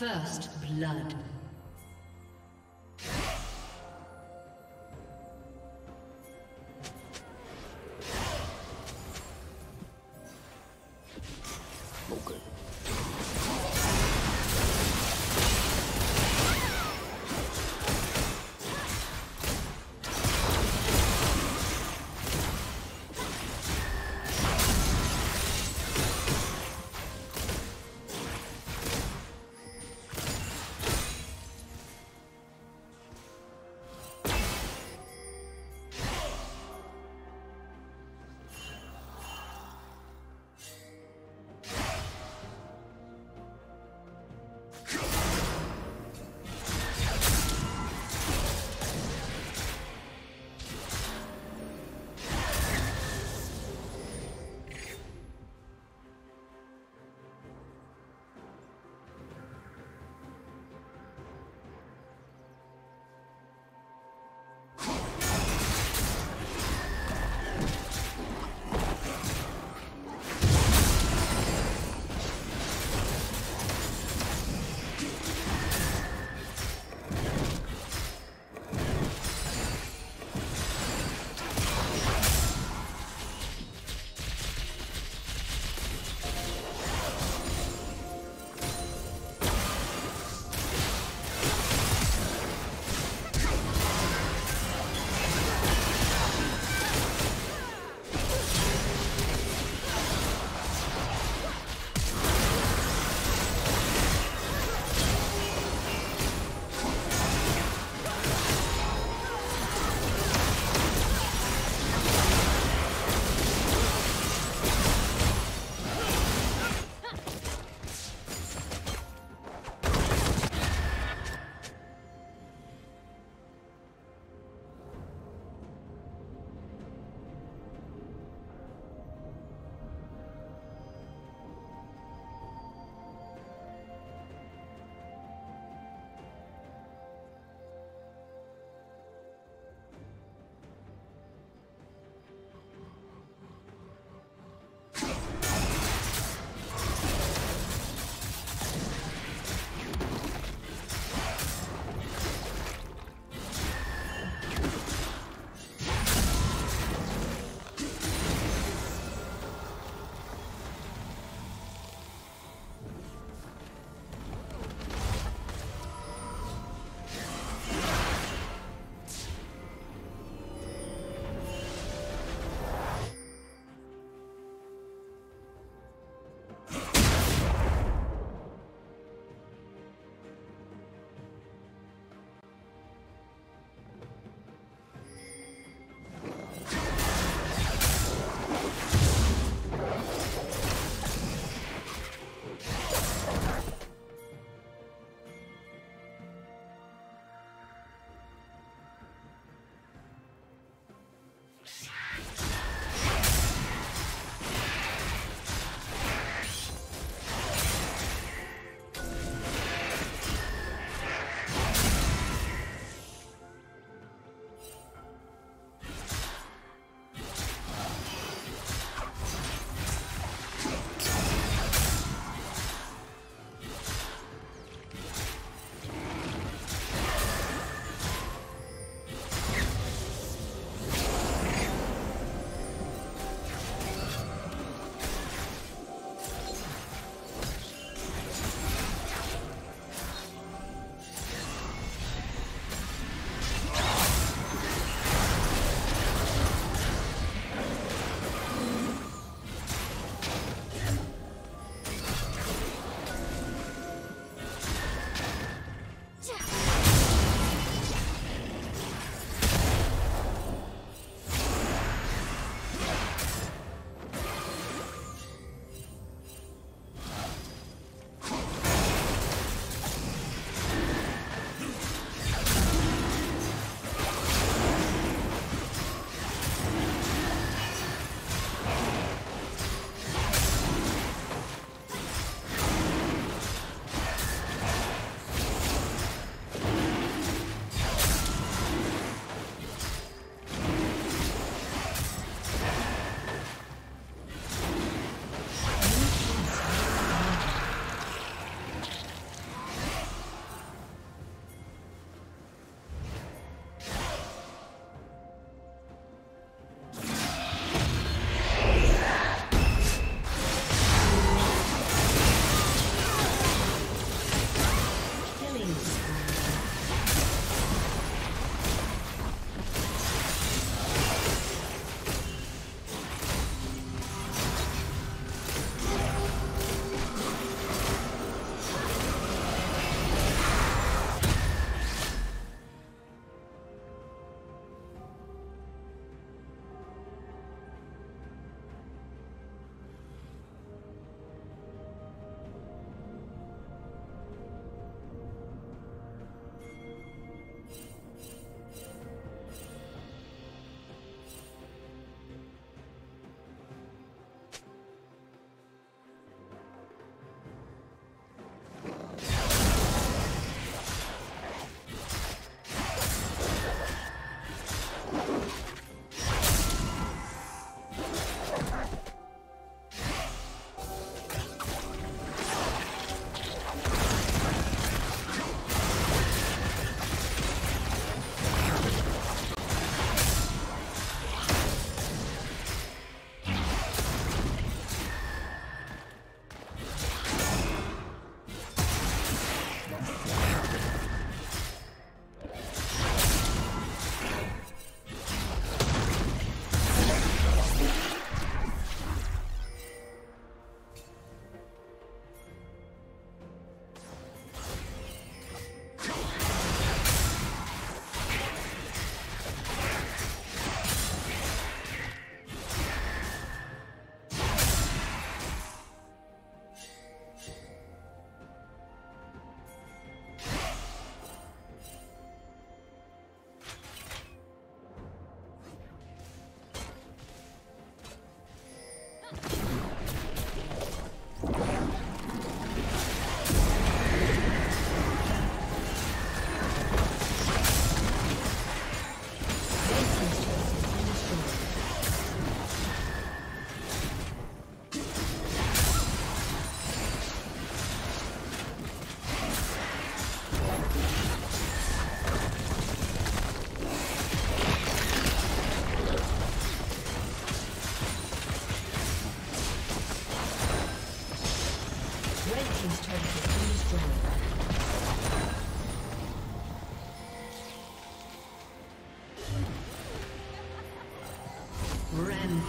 First blood.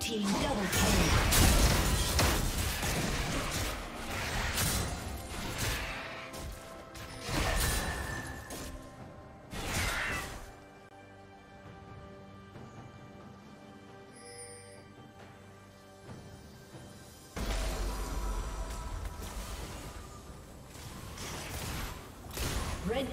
Team double kill. Red